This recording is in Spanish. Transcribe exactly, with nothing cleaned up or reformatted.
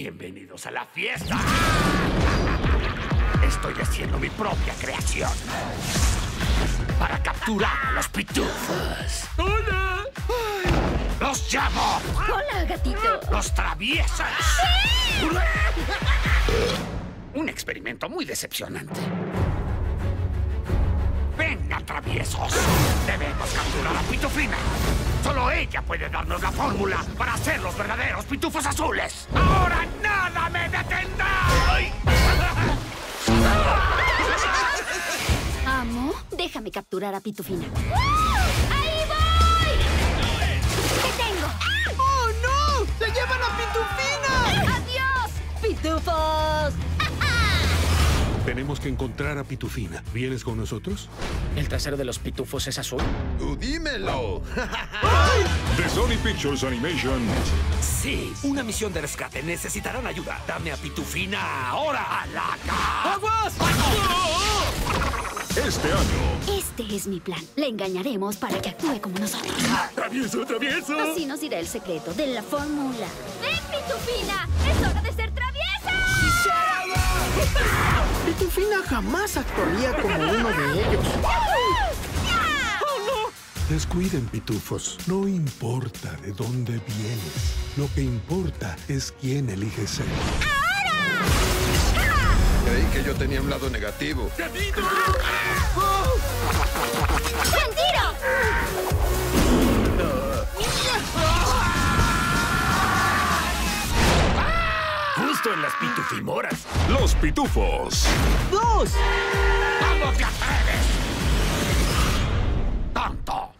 Bienvenidos a la fiesta. Estoy haciendo mi propia creación para capturar a los pitufos. ¡Hola! ¡Los llamo! ¡Hola, gatito! ¡Los traviesos! ¡Sí! Un experimento muy decepcionante. ¡Venga, traviesos! Debemos capturar a Pitufina. Solo ella puede darnos la fórmula para hacer los verdaderos pitufos azules. ¡Ahora nada me detendrá! ¡Ay! Amo, déjame capturar a Pitufina. ¡Oh! ¡Ahí voy! ¡Te tengo! ¡Ah! ¡Oh, no! ¡Se llevan a Pitufina! ¡Adiós, pitufos! Tenemos que encontrar a Pitufina. ¿Vienes con nosotros? ¿El trasero de los pitufos es azul? ¡Tú dímelo! De Sony Pictures Animation. Sí, una misión de rescate. Necesitarán ayuda. Dame a Pitufina ahora. ¡A la ca... ¡Aguas! Este año. Este es mi plan. Le engañaremos para que actúe como nosotros. ¡Travieso, travieso! Así nos dirá el secreto de la fórmula. ¡Ven, Pitufina! ¡Es hora de ser traviesa! Pitufina jamás actuaría como uno de ellos. ¡Oh, no! Descuiden, pitufos. No importa de dónde vienes. Lo que importa es quién elige ser. ¡Ahora! Creí que yo tenía un lado negativo. ¡Gatito! ¡Oh! ¡Mentiro! En las pitufimoras. Los pitufos. ¡Dos! ¡Vamos, te atreves! ¡Tonto!